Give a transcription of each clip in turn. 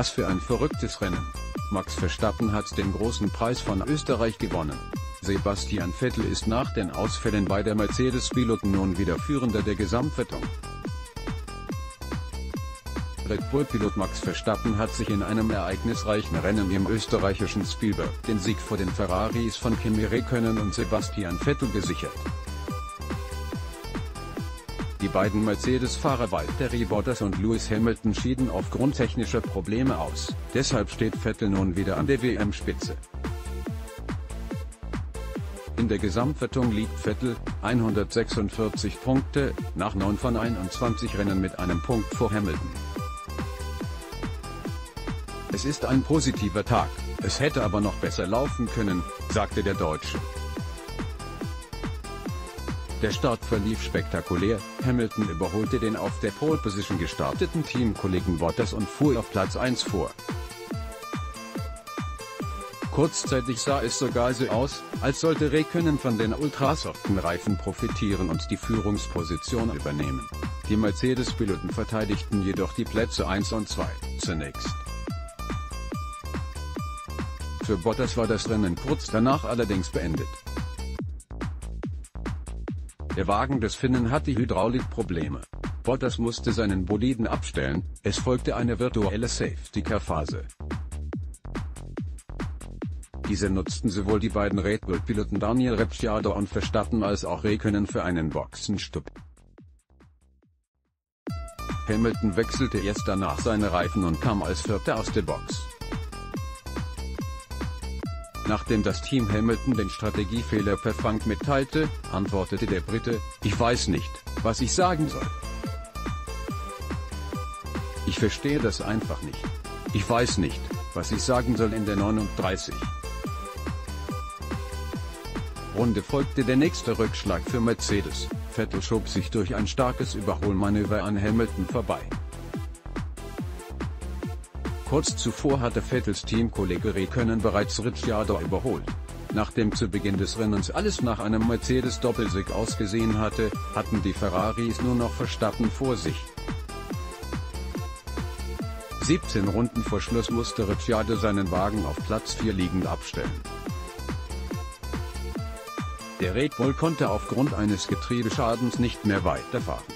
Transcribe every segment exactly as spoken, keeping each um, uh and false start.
Was für ein verrücktes Rennen. Max Verstappen hat den großen Preis von Österreich gewonnen. Sebastian Vettel ist nach den Ausfällen bei der Mercedes-Piloten nun wieder Führender der Gesamtwertung. Red Bull-Pilot Max Verstappen hat sich in einem ereignisreichen Rennen im österreichischen Spielberg den Sieg vor den Ferraris von Kimi Räikkönen und Sebastian Vettel gesichert. Die beiden Mercedes-Fahrer Valtteri Bottas und Lewis Hamilton schieden aufgrund technischer Probleme aus, deshalb steht Vettel nun wieder an der W M-Spitze. In der Gesamtwertung liegt Vettel, hundertsechsundvierzig Punkte, nach neun von einundzwanzig Rennen mit einem Punkt vor Hamilton. Es ist ein positiver Tag, es hätte aber noch besser laufen können, sagte der Deutsche. Der Start verlief spektakulär, Hamilton überholte den auf der Pole Position gestarteten Teamkollegen Bottas und fuhr auf Platz eins vor. Kurzzeitig sah es sogar so aus, als sollte Räikkönen von den ultrasoften Reifen profitieren und die Führungsposition übernehmen. Die Mercedes-Piloten verteidigten jedoch die Plätze eins und zwei, zunächst. Für Bottas war das Rennen kurz danach allerdings beendet. Der Wagen des Finnen hatte Hydraulikprobleme. Bottas musste seinen Boliden abstellen, es folgte eine virtuelle Safety-Car-Phase. Diese nutzten sowohl die beiden Red Bull-Piloten Daniel Ricciardo und Verstappen als auch Räikkönen für einen Boxenstopp. Hamilton wechselte erst danach seine Reifen und kam als Vierter aus der Box. Nachdem das Team Hamilton den Strategiefehler per Funk mitteilte, antwortete der Brite, ich weiß nicht, was ich sagen soll. Ich verstehe das einfach nicht. Ich weiß nicht, was ich sagen soll in der neununddreißigsten Runde folgte der nächste Rückschlag für Mercedes, Vettel schob sich durch ein starkes Überholmanöver an Hamilton vorbei. Kurz zuvor hatte Vettels Teamkollege Räikkönen bereits Ricciardo überholt. Nachdem zu Beginn des Rennens alles nach einem Mercedes-Doppelsieg ausgesehen hatte, hatten die Ferraris nur noch Verstappen vor sich. siebzehn Runden vor Schluss musste Ricciardo seinen Wagen auf Platz vier liegend abstellen. Der Red Bull konnte aufgrund eines Getriebeschadens nicht mehr weiterfahren.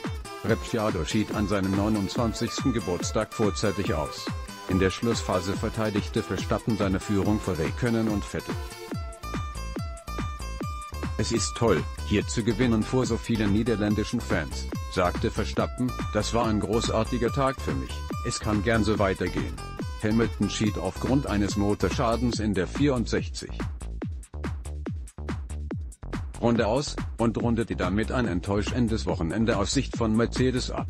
Ricciardo schied an seinem neunundzwanzigsten Geburtstag vorzeitig aus. In der Schlussphase verteidigte Verstappen seine Führung vor Räikkönen und Vettel. Es ist toll, hier zu gewinnen vor so vielen niederländischen Fans, sagte Verstappen, das war ein großartiger Tag für mich, es kann gern so weitergehen. Hamilton schied aufgrund eines Motorschadens in der vierundsechzigsten Runde aus, und rundete damit ein enttäuschendes Wochenende aus Sicht von Mercedes ab.